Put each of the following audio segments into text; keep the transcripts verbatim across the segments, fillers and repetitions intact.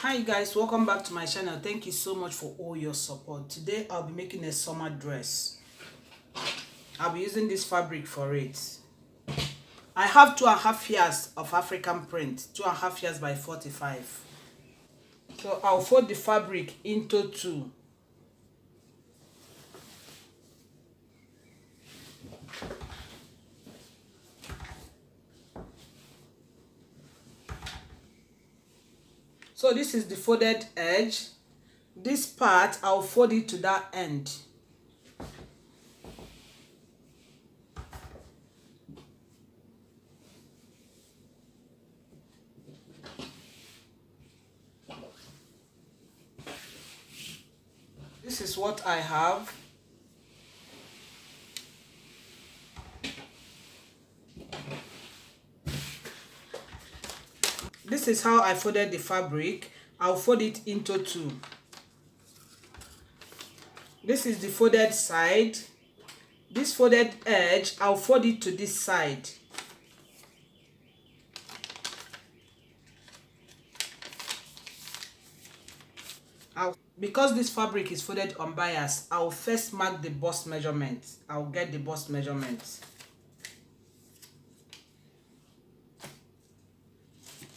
Hi guys, welcome back to my channel. Thank you so much for all your support. Today I'll be making a summer dress. I'll be using this fabric for it. I have two and a half yards of African print, two and a half yards by forty-five. So I'll fold the fabric into two. So this is the folded edge. This part, I'll fold it to that end. This is what I have. This is how I folded the fabric. I'll fold it into two. This is the folded side. This folded edge, I'll fold it to this side. I'll, because this fabric is folded unbiased, I'll first mark the bust measurement. I'll get the bust measurement.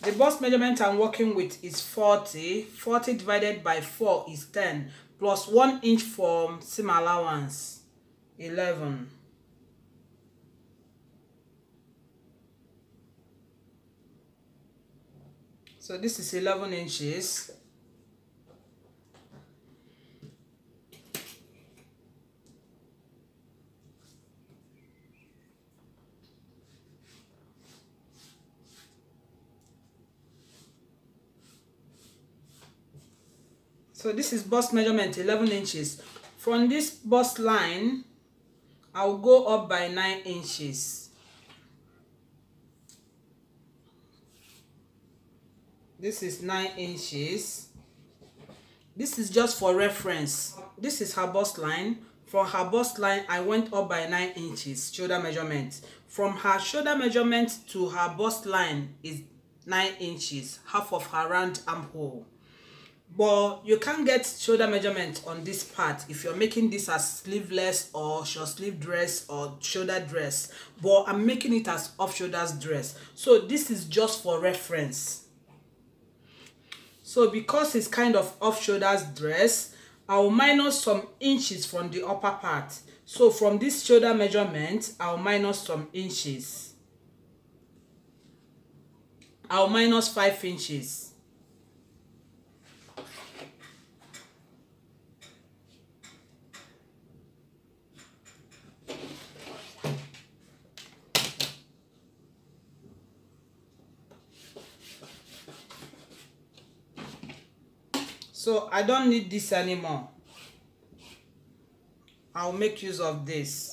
The bust measurement I'm working with is forty. forty divided by four is ten. Plus one inch for seam allowance, eleven. So this is eleven inches. So this is bust measurement, eleven inches. From this bust line, I'll go up by nine inches. This is nine inches. This is just for reference. This is her bust line. From her bust line, I went up by nine inches, shoulder measurement. From her shoulder measurement to her bust line is nine inches, half of her round armhole. But you can get shoulder measurement on this part if you're making this as sleeveless or short sleeve dress or shoulder dress. But I'm making it as off shoulders dress. So this is just for reference. So because it's kind of off shoulders dress, I'll minus some inches from the upper part. So from this shoulder measurement, I'll minus some inches. I'll minus five inches. So I don't need this anymore. I'll make use of this.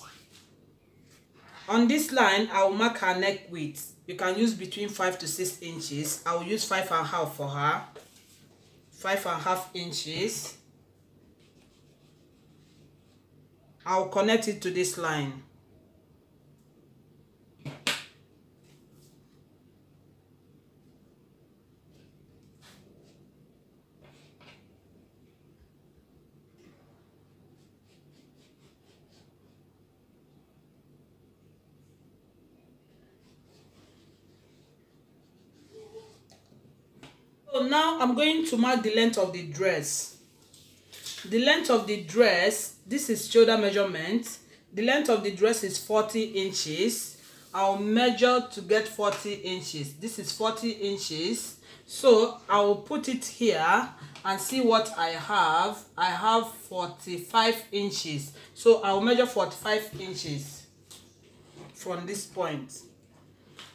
On this line, I'll mark her neck width. You can use between five to six inches. I'll use five and a half for her. Five and a half inches. I'll connect it to this line. So now I'm going to mark the length of the dress. The length of the dress, this is shoulder measurement. The length of the dress is forty inches. I'll measure to get forty inches. This is forty inches. So I'll put it here and see what I have. I have forty-five inches. So I'll measure forty-five inches from this point.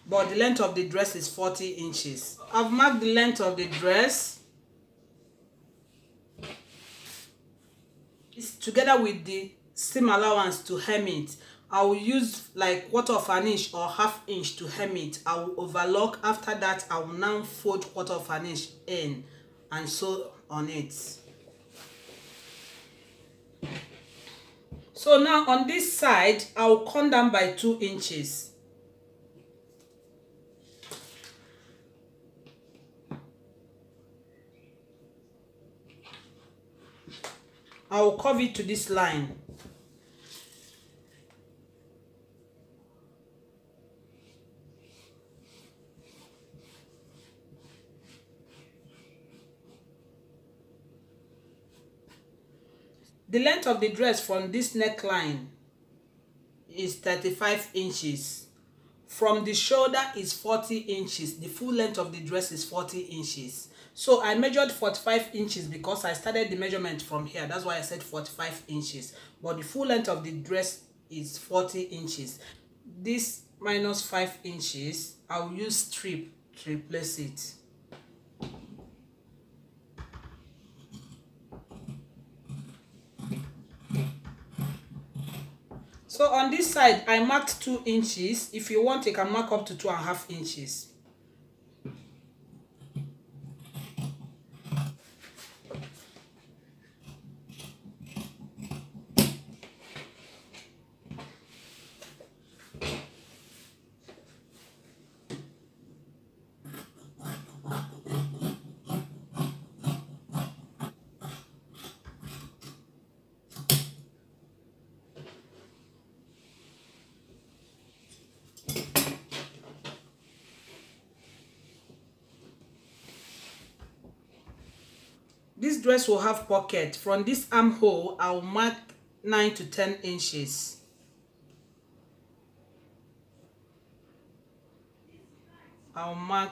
But the length of the dress is forty inches. I've marked the length of the dress. It's together with the seam allowance to hem it. I will use like quarter of an inch or half inch to hem it. I will overlock. After that, I will now fold quarter of an inch in and sew on it. So now on this side, I will come down by two inches. I will curve it to this line. The length of the dress from this neckline is thirty-five inches. From the shoulder is forty inches. The full length of the dress is forty inches. So I measured forty-five inches because I started the measurement from here. That's why I said forty-five inches. But the full length of the dress is forty inches. This minus five inches, I will use strip to replace it. So on this side, I marked two inches. If you want, you can mark up to two and a half inches. This dress will have pocket. From this armhole, I'll mark nine to ten inches. I'll mark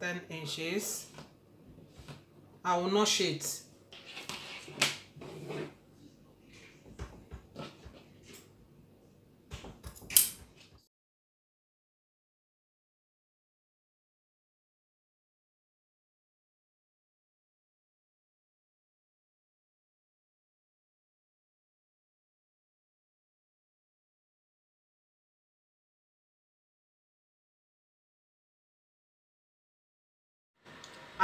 ten inches. I will notch it.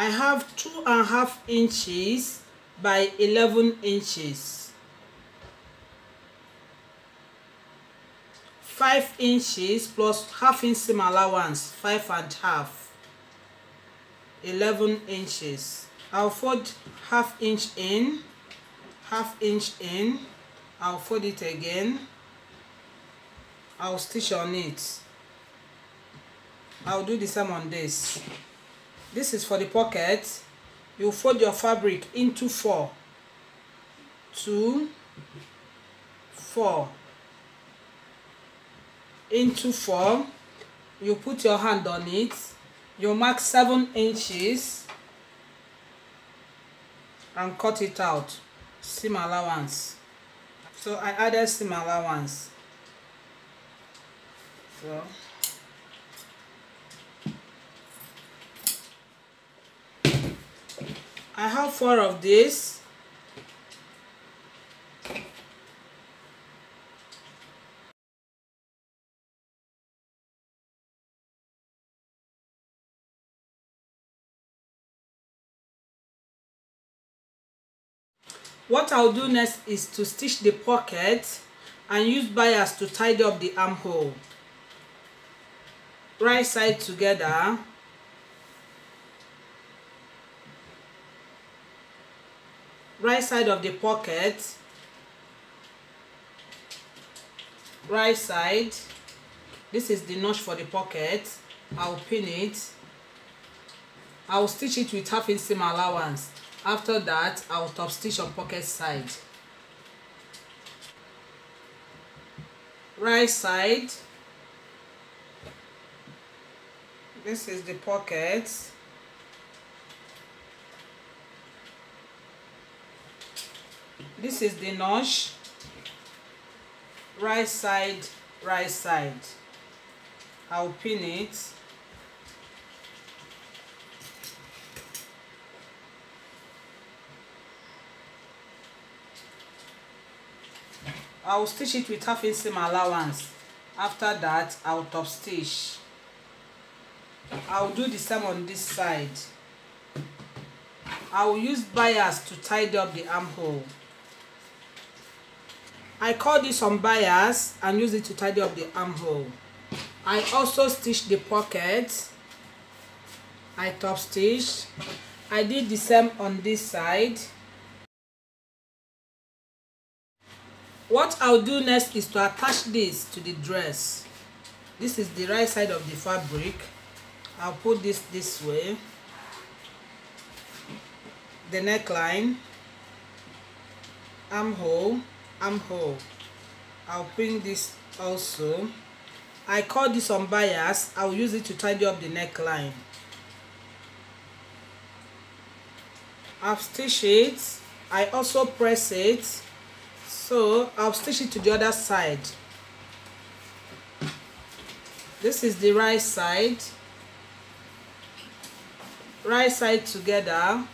I have two and a half inches by eleven inches, five inches plus half inch seam allowance, five and half, eleven inches. I'll fold half inch in, half inch in. I'll fold it again. I'll stitch on it. I'll do the same on this. This is for the pocket. You fold your fabric into four, two, four, into four. You put your hand on it. You mark seven inches and cut it out. Seam allowance. So I added seam allowance. So. I have four of this. What I'll do next is to stitch the pocket and use bias to tidy up the armhole. Right side together. Right side of the pocket, right side. This is the notch for the pocket. I'll pin it. I'll stitch it with half inch seam allowance. After that, I'll top stitch on pocket side. Right side. This is the pocket. This is the notch, right side, right side. I'll pin it. I'll stitch it with half inch seam allowance. After that, I'll top stitch. I'll do the same on this side. I'll use bias to tidy up the armhole. I cut this on bias and use it to tidy up the armhole. I also stitch the pocket. I top stitch. I did the same on this side. What I'll do next is to attach this to the dress. This is the right side of the fabric. I'll put this this way, the neckline, armhole, armhole. I'll bring this also. I call this unbiased. I'll use it to tidy up the neckline. I've stitched it. I also press it. So I'll stitch it to the other side. This is the right side. Right side together.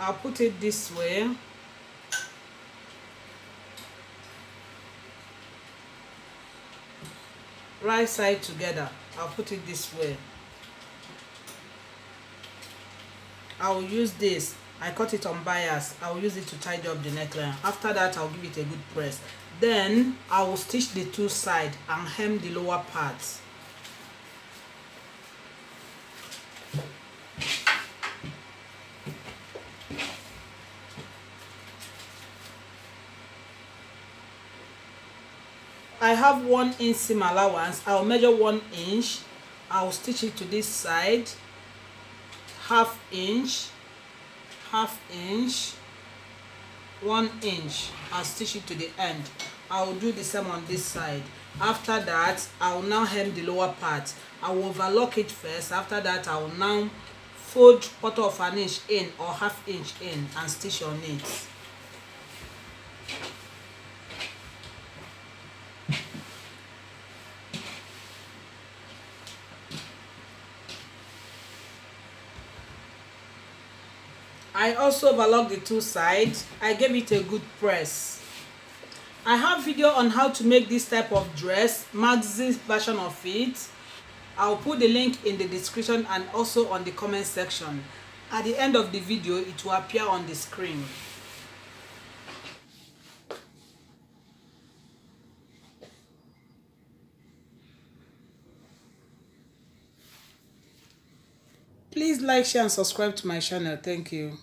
I'll put it this way. Right side together. I'll put it this way. I'll use this. I cut it on bias. I'll use it to tidy up the neckline. After that, I'll give it a good press. Then I will stitch the two sides and hem the lower parts. I have one inch seam allowance. I'll measure one inch. I'll stitch it to this side. Half inch. Half inch. One inch. I'll stitch it to the end. I'll do the same on this side. After that, I'll now hem the lower part. I'll overlock it first. After that, I'll now fold quarter of an inch in or half inch in and stitch on it. I also overlocked the two sides. I gave it a good press. I have video on how to make this type of dress, Maxi's version of it. I'll put the link in the description and also on the comment section. At the end of the video, it will appear on the screen. Please like, share and subscribe to my channel. Thank you.